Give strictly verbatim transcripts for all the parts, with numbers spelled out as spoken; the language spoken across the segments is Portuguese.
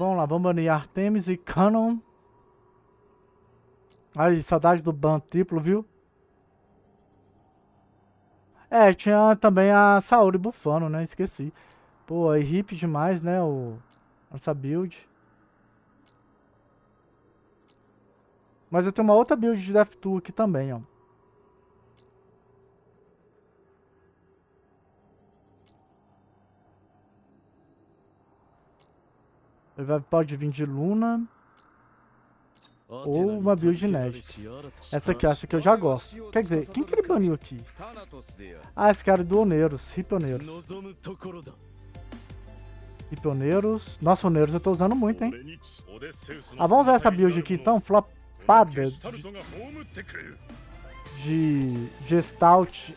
vamos lá, vamos banir Artemis e Canon. Ai, saudade do Ban Triplo, viu? É, tinha também a Sauro e Bufano, né? Esqueci. Pô, é hippie demais, né? O... Nossa build. Mas eu tenho uma outra build de Death Tool aqui também, ó. Ele vai, pode vir de Luna. Ou uma build inédita. Essa aqui, essa aqui eu já gosto. Quer dizer, quem que ele baniu aqui? Ah, esse cara é do Oneiros, Oneiros. Oneiros. Nossa, Oneiros eu tô usando muito, hein? Ah, vamos usar essa build aqui então, flopada. De Gestalt.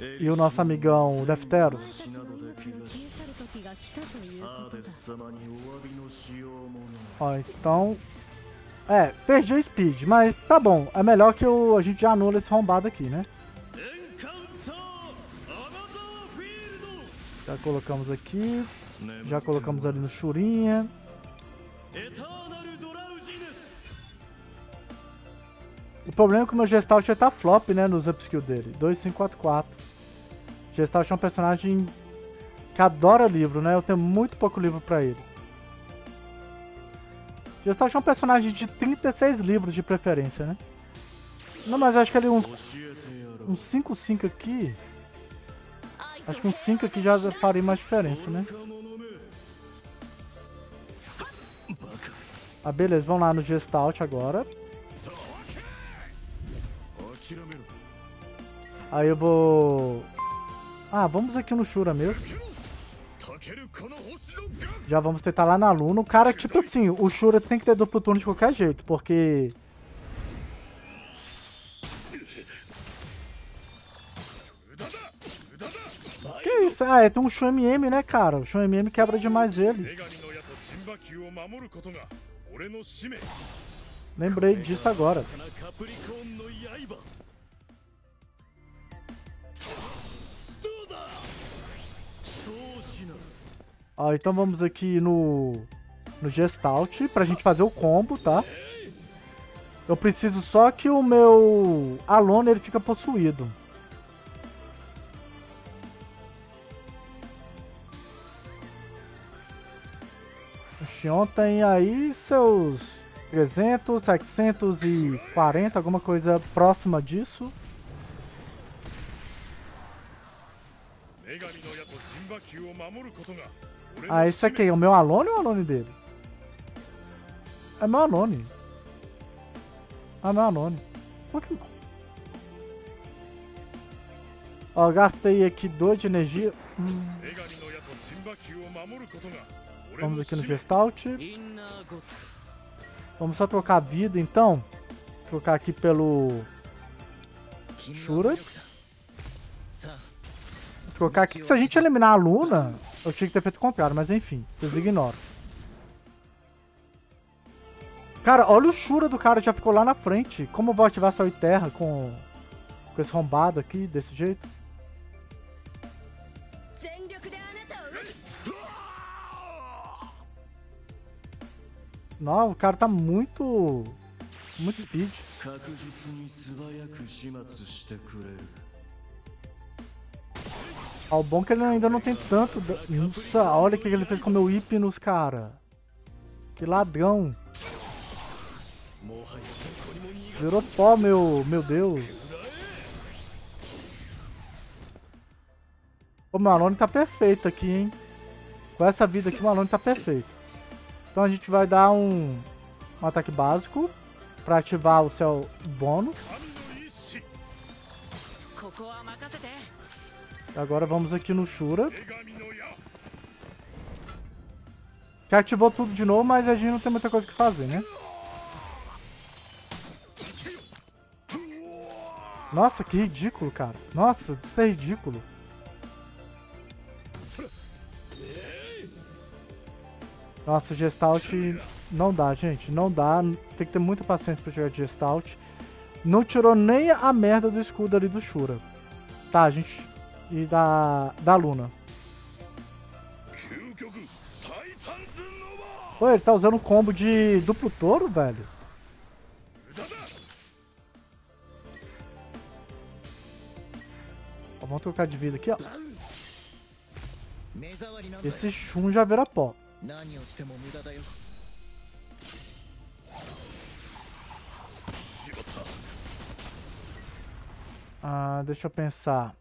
E o nosso amigão Defteros. Ó, então... É, perdi o speed, mas tá bom. É melhor que eu, a gente já anula esse rombado aqui, né? Já colocamos aqui. Já colocamos ali no Shurinha. O problema é que o meu Gestalt já tá flop, né? Nos upskill dele. dois cinco quatro quatro. Gestalt é um personagem... que adora livro, né? Eu tenho muito pouco livro pra ele. Gestalt é um personagem de trinta e seis livros de preferência, né? Não, mas eu acho que ele... Um cinco cinco aqui... Acho que um cinco aqui já faria mais diferença, né? Ah, beleza. Vamos lá no Gestalt agora. Aí eu vou... Ah, vamos aqui no Shura mesmo. Já vamos tentar lá na Luna. O cara, tipo assim, o Shura tem que ter duplo turno de qualquer jeito, porque... Que isso? Ah, é, tem um Shun M M, né, cara? O Shun M M quebra demais ele. Lembrei disso agora. Ó, então vamos aqui no, no Gestalt pra gente fazer o combo, tá? Eu preciso só que o meu Alone ele fica possuído. O Shion tem aí seus trezentos, setecentos e quarenta, alguma coisa próxima disso. Ah, esse aqui é o meu Alone ou o Alone dele? É meu Alone. É meu Alone. Por que não? Ó, gastei aqui dois de energia. Hum. Vamos aqui no Gestalt. Vamos só trocar a vida, então. Trocar aqui pelo... Shura. Trocar aqui. Se a gente eliminar a Luna... Eu tinha que ter feito o contrário, mas enfim, vocês ignoram. Cara, olha o Shura do cara, já ficou lá na frente. Como eu vou ativar Sol e Terra com, com esse rombado aqui, desse jeito? Não, o cara tá muito... muito speed. O bom é que ele ainda não tem tanto... Nossa, olha o que ele fez com o meu Hypnos, cara. Que ladrão. Virou pó, meu, meu Deus. O Malone tá perfeito aqui, hein. Com essa vida aqui, o Malone tá perfeito. Então a gente vai dar um, um ataque básico pra ativar o seu bônus. Agora vamos aqui no Shura. Que ativou tudo de novo, mas a gente não tem muita coisa que fazer, né? Nossa, que ridículo, cara. Nossa, isso é ridículo. Nossa, Gestalt não dá, gente. Não dá. Tem que ter muita paciência pra jogar de Gestalt. Não tirou nem a merda do escudo ali do Shura. Tá, gente... E da, da Luna. Pô, ele tá usando combo de duplo touro, velho. Ó, vamos trocar de vida aqui, ó. Esse Shun já vira pó. Ah, deixa eu pensar.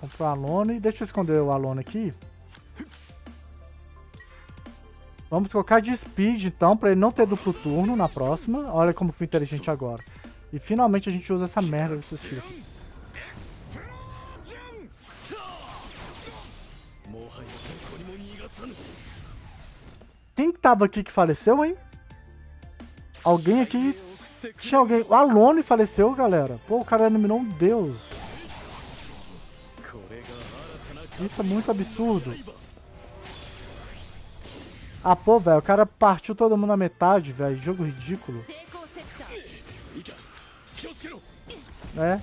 Vamos pro Alone. Deixa eu esconder o Alone aqui. Vamos trocar de speed então, pra ele não ter duplo turno na próxima. Olha como foi inteligente agora. E finalmente a gente usa essa merda desses filhos. Quem tava aqui que faleceu, hein? Alguém aqui... Tinha alguém... O Alone faleceu, galera. Pô, o cara eliminou um deus. Isso é muito absurdo. Ah, pô, velho. O cara partiu todo mundo na metade, velho. Jogo ridículo. É.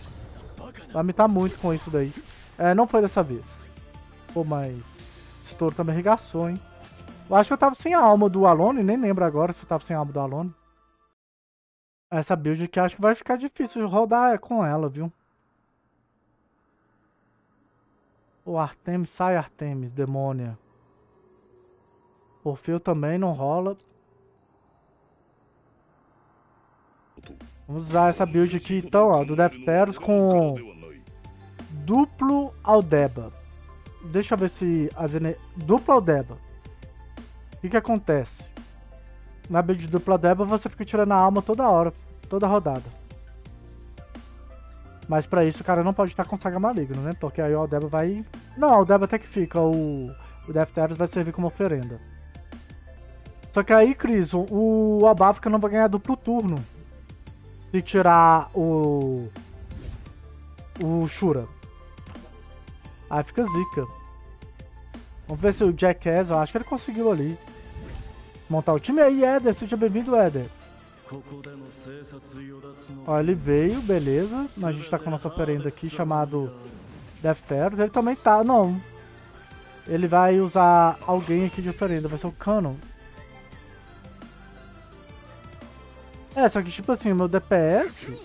Vai mitar muito com isso daí. É, não foi dessa vez. Pô, mas... Esse touro também arregaçou, hein? Eu acho que eu tava sem a alma do Alone. Nem lembro agora se eu tava sem a alma do Alone. Essa build aqui acho que vai ficar difícil rodar com ela, viu? O Artemis, sai Artemis, demônia. Orfeu também não rola. Vamos usar essa build aqui então, ó, do Defteros com duplo Aldeba. Deixa eu ver se as ener... Duplo Aldeba. O que que acontece? Na build dupla Deba você fica tirando a alma toda hora, toda rodada. Mas pra isso o cara não pode estar com Saga Maligno, né? Porque aí o Aldeba vai... Não, o Aldeba até que fica, o, o Defteros vai servir como oferenda. Só que aí, Cris, o, o Abafka não vai ganhar duplo turno se tirar o... o Shura. Aí fica zica. Vamos ver se o Jackass, eu acho que ele conseguiu ali montar o time. Aí, Eder, seja bem-vindo, Eder. Ó, ele veio, beleza. A gente tá com o nosso operenda aqui, chamado Defteros. Ele também tá, não. Ele vai usar alguém aqui de operenda, vai ser o Canon. É, só que tipo assim, o meu D P S...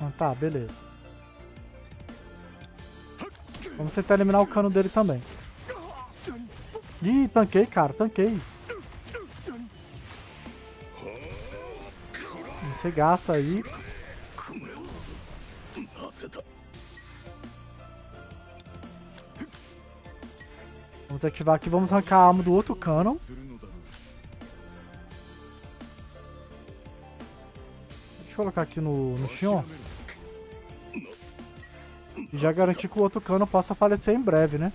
Ah, tá, beleza. Vamos tentar eliminar o cano dele também. Ih, tanquei, cara, tanquei. Você gasta aí. Vamos ativar aqui, vamos arrancar a alma do outro cano. Deixa eu colocar aqui no, no Shion. E já garanti que o outro cano possa aparecer em breve, né?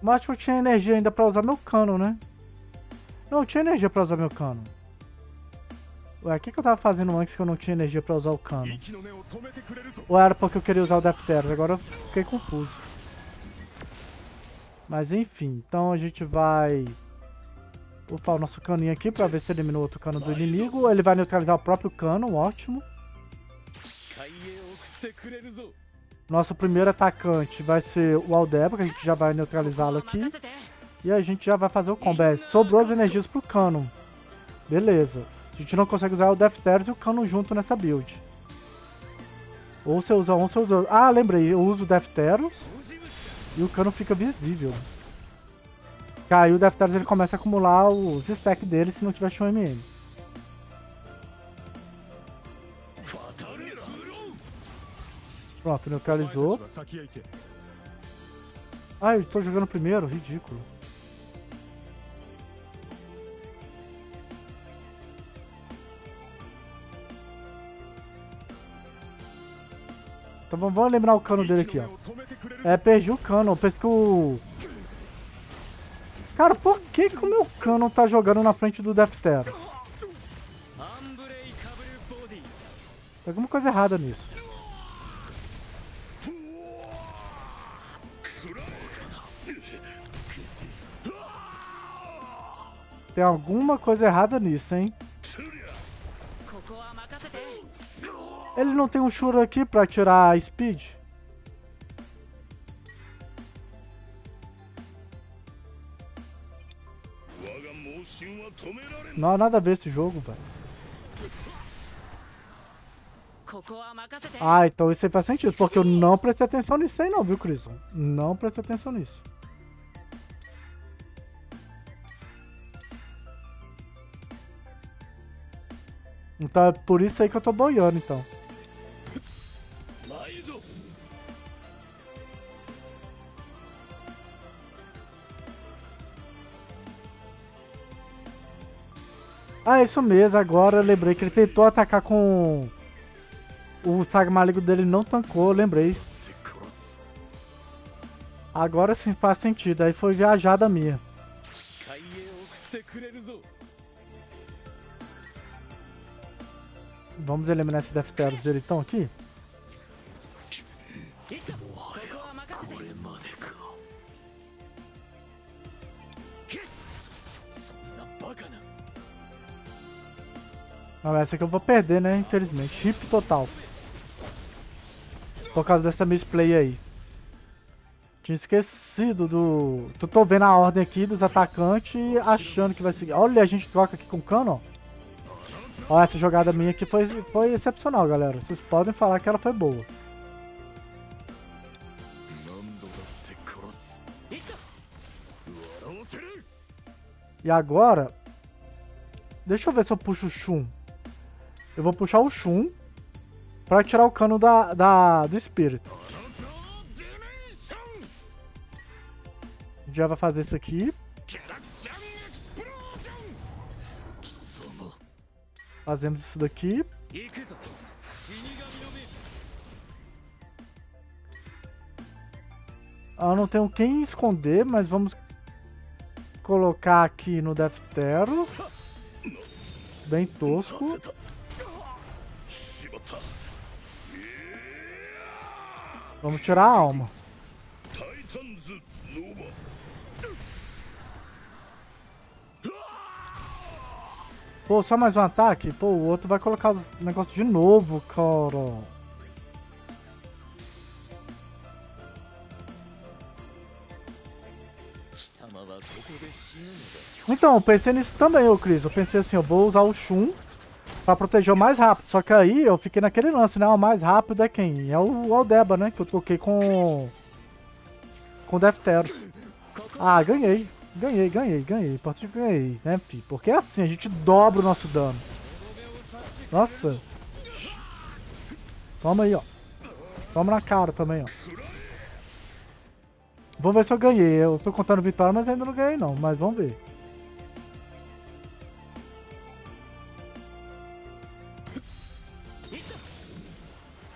Mas acho que eu tinha energia ainda pra usar meu cano, né? Não, eu tinha energia pra usar meu cano. Ué, o que, que eu tava fazendo antes que eu não tinha energia pra usar o cano? Ou era porque eu queria usar o Defteros? Agora eu fiquei confuso. Mas enfim, então a gente vai upar o nosso caninho aqui pra ver se eliminou outro cano do inimigo. Ele vai neutralizar o próprio cano, ótimo. Nosso primeiro atacante vai ser o Aldeba, que a gente já vai neutralizá-lo aqui. E a gente já vai fazer o combate. Sobrou as energias pro cano. Beleza. A gente não consegue usar o Defteros e o cano junto nessa build. Ou você usa um, você usa outro. Ah, lembrei, eu uso o Defteros. E o cano fica visível. Caiu o Defteros, ele começa a acumular os stacks dele se não tiver Shun M M. Pronto, neutralizou. Ah, eu estou jogando primeiro? Ridículo. Então vamos lembrar o cano dele aqui, ó. É, perdi o cano, penso que o... Cara, por que que o meu cano tá jogando na frente do Defteros? Tem alguma coisa errada nisso. Tem alguma coisa errada nisso, hein? Ele não tem um Shura aqui pra tirar a Speed? Não, nada a ver esse jogo, velho. Ah, então isso aí faz sentido, porque eu não prestei atenção nisso aí não, viu, Crison? Não prestei atenção nisso. Então é por isso aí que eu tô boiando, então. Ah, isso mesmo, agora eu lembrei que ele tentou atacar com... O Saga Maligno dele não tancou, lembrei. Agora sim faz sentido, aí foi viajada minha. Vamos eliminar esses Defteros dele então aqui? Não, essa aqui eu vou perder, né? Infelizmente. Hip total. Por causa dessa misplay aí. Tinha esquecido do... Eu tô vendo a ordem aqui dos atacantes e achando que vai seguir. Olha, a gente troca aqui com Canon. Ó, essa jogada minha aqui foi, foi excepcional, galera. Vocês podem falar que ela foi boa. E agora... Deixa eu ver se eu puxo o Shun. Eu vou puxar o Shun pra tirar o cano da, da, do espírito. Já vai fazer isso aqui. Fazemos isso daqui. Eu não tenho quem esconder, mas vamos colocar aqui no Defteros. Bem tosco. Vamos tirar a alma. Pô, só mais um ataque? Pô, o outro vai colocar o negócio de novo, cara. Então, eu pensei nisso também, ô Cris. Eu pensei assim, eu vou usar o Shun pra proteger o mais rápido. Só que aí eu fiquei naquele lance, né? O mais rápido é quem? É o Aldeba, né? Que eu toquei com... Com o Defteros. Ah, ganhei. Ganhei, ganhei, ganhei. Partida ganhei, né, fi? Porque é assim, a gente dobra o nosso dano. Nossa. Toma aí, ó. Toma na cara também, ó. Vamos ver se eu ganhei. Eu tô contando vitória, mas ainda não ganhei, não. Mas vamos ver.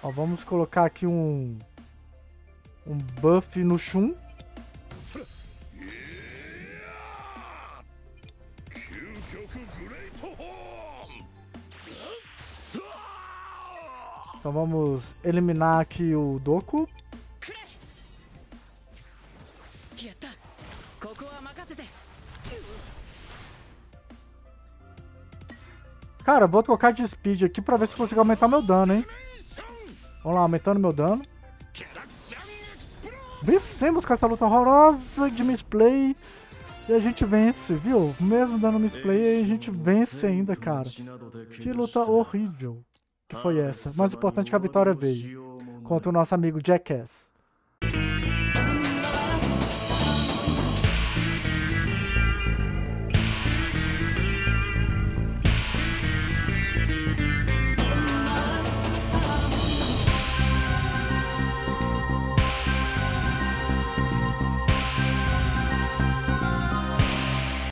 Ó, vamos colocar aqui um... Um buff no Shun. Então vamos eliminar aqui o Doku. Cara, vou trocar de speed aqui pra ver se consigo aumentar meu dano, hein? Vamos lá, aumentando meu dano. Vencemos com essa luta horrorosa de misplay. E a gente vence, viu? Mesmo dando misplay, a gente vence ainda, cara. Que luta horrível que foi essa. Mas o importante é que a vitória veio. Contra o nosso amigo Jackass.